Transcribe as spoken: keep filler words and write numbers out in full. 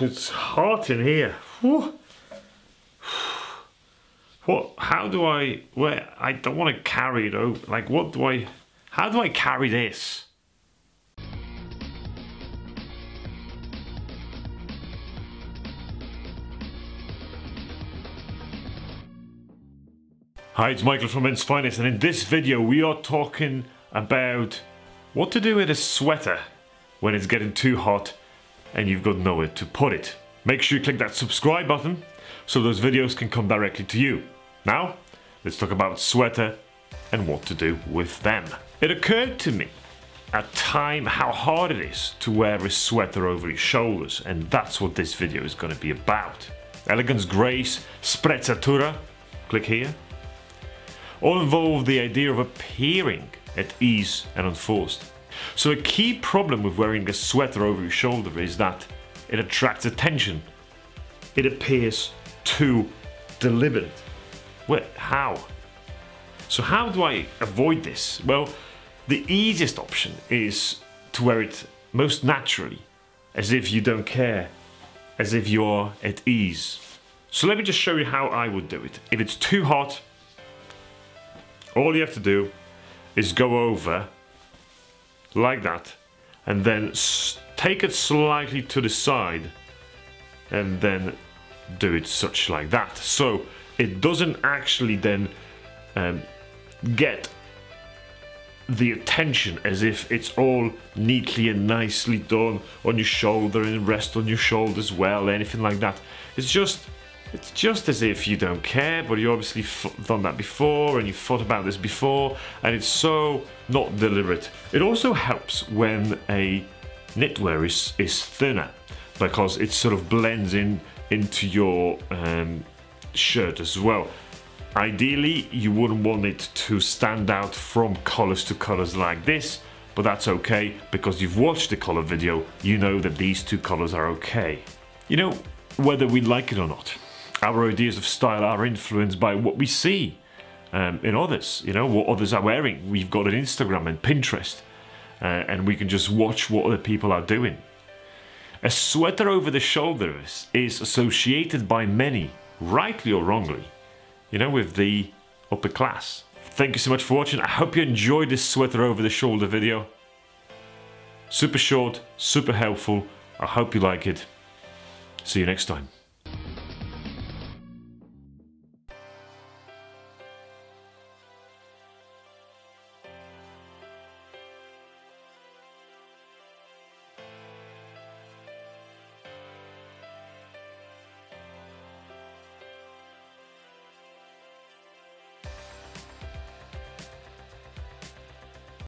it's hot in here. Whew. What, how do I, where, well, I don't want to carry it over. Like, what do I, how do I carry this? Hi, it's Michael from Men's Finest, and in this video we are talking about what to do with a sweater when it's getting too hot and you've got nowhere to put it. Make sure you click that subscribe button so those videos can come directly to you. Now, let's talk about sweater and what to do with them. It occurred to me at time how hard it is to wear a sweater over your shoulders, and that's what this video is going to be about. Elegance, grace, sprezzatura, click here, all involve the idea of appearing at ease and unforced. So a key problem with wearing a sweater over your shoulder is that it attracts attention. It appears too deliberate. Well, how? So how do I avoid this? Well, the easiest option is to wear it most naturally, as if you don't care, as if you're at ease. So let me just show you how I would do it. If it's too hot, all you have to do is go over like that and then take it slightly to the side and then do it such like that. So it doesn't actually then um, get the attention as if it's all neatly and nicely done on your shoulder and rest on your shoulders well, anything like that. It's just It's just as if you don't care, but you obviously done that before and you thought about this before, and it's so not deliberate. It also helps when a knitwear is, is thinner, because it sort of blends in into your um, shirt as well. Ideally, you wouldn't want it to stand out from colors to colors like this, but that's okay because you've watched the color video, you know that these two colors are okay. You know, whether we like it or not, our ideas of style are influenced by what we see um, in others, you know, what others are wearing. We've got an Instagram and Pinterest, uh, and we can just watch what other people are doing. A sweater over the shoulders is associated by many, rightly or wrongly, you know, with the upper class. Thank you so much for watching. I hope you enjoyed this sweater over the shoulder video. Super short, super helpful. I hope you like it. See you next time.